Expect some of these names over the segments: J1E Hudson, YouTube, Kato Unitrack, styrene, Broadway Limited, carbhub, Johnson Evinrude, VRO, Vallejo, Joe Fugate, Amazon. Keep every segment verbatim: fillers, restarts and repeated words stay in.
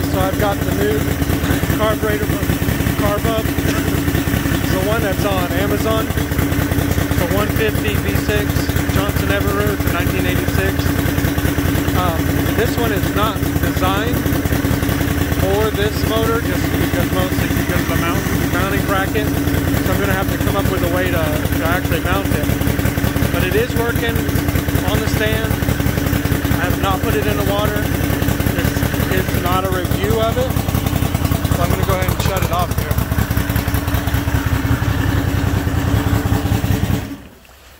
guys, so I've got the new carburetor from Carbhub. It's the one that's on Amazon. It's a one fifty V six Johnson Evinrude from nineteen eighty-six. Um, this one is not designed for this motor, just because mostly because of the mount, mounting bracket. So I'm going to have to come up with a way to, to actually mount it. But it is working on the stand. I have not put it in the water. It's, it's not a review of it. So I'm going to go ahead and shut it off here.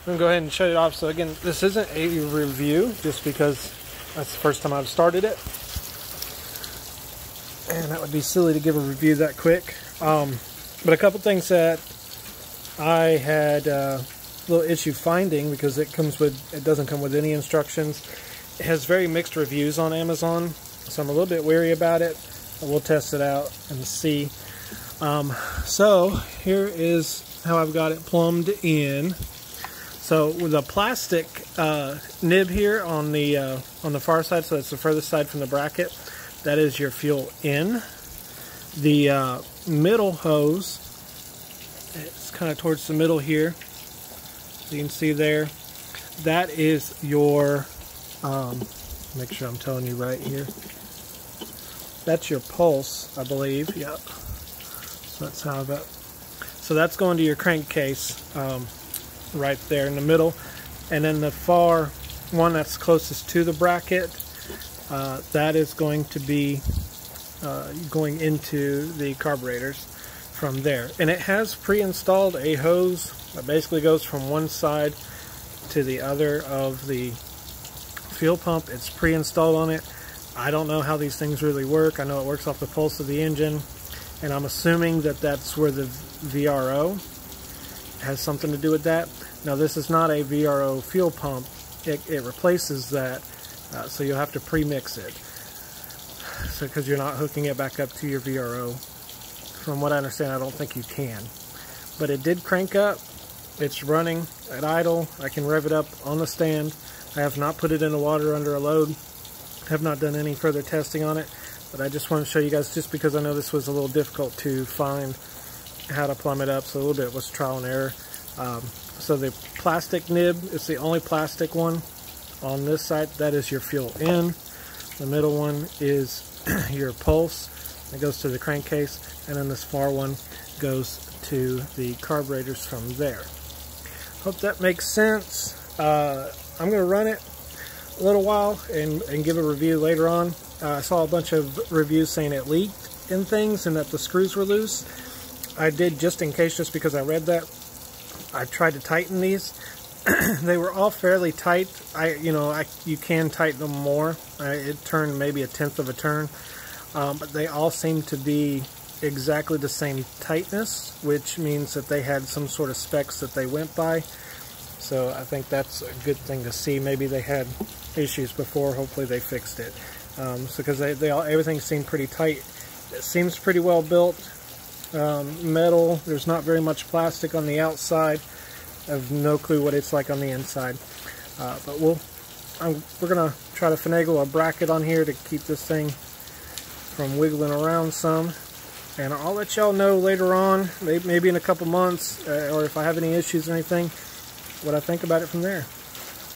I'm going to go ahead and shut it off. So again, this isn't a review, just because that's the first time I've started it. And that would be silly to give a review that quick. Um, but a couple things that I had uh, a little issue finding, because it comes with, it doesn't come with any instructions. It has very mixed reviews on Amazon, so I'm a little bit wary about it. But we'll test it out and see. Um, so here is how I've got it plumbed in. So with a plastic uh, nib here on the uh, on the far side, so that's the furthest side from the bracket. That is your fuel in. The uh, middle hose, it's kind of towards the middle here. You can see there. That is your, um, make sure I'm telling you right here. That's your pulse, I believe. Yep. So that's how that. So that's going to your crankcase um, right there in the middle. And then the far one that's closest to the bracket, Uh, that is going to be uh, going into the carburetors from there. And it has pre-installed a hose that basically goes from one side to the other of the fuel pump. It's pre-installed on it. I don't know how these things really work. I know it works off the pulse of the engine, and I'm assuming that that's where the V R O has something to do with that. Now, this is not a V R O fuel pump. It, it replaces that. Uh, so you'll have to pre-mix it, so because you're not hooking it back up to your V R O. From what I understand, I don't think you can. But it did crank up. It's running at idle. I can rev it up on the stand. I have not put it in the water under a load. I have not done any further testing on it. But I just want to show you guys, just because I know this was a little difficult to find how to plumb it up. So a little bit was trial and error. Um, so the plastic nib, it's the only plastic one on this side. That is your fuel in. The middle one is your pulse. It goes to the crankcase, and then this far one goes to the carburetors from there. Hope that makes sense. Uh, I'm going to run it a little while and, and give a review later on. Uh, I saw a bunch of reviews saying it leaked and things, and that the screws were loose. I did, just in case, just because I read that, I tried to tighten these. They were all fairly tight. I, you know, I, you can tighten them more. I, it turned maybe a tenth of a turn, um, but they all seemed to be exactly the same tightness, which means that they had some sort of specs that they went by. So I think that's a good thing to see. Maybe they had issues before. Hopefully they fixed it. Um, so because they, they all, everything seemed pretty tight. It seems pretty well built. Um, metal. There's not very much plastic on the outside. I have no clue what it's like on the inside, uh, but we'll, I'm, we're going to try to finagle a bracket on here to keep this thing from wiggling around some, and I'll let y'all know later on, maybe in a couple months, uh, or if I have any issues or anything, what I think about it from there.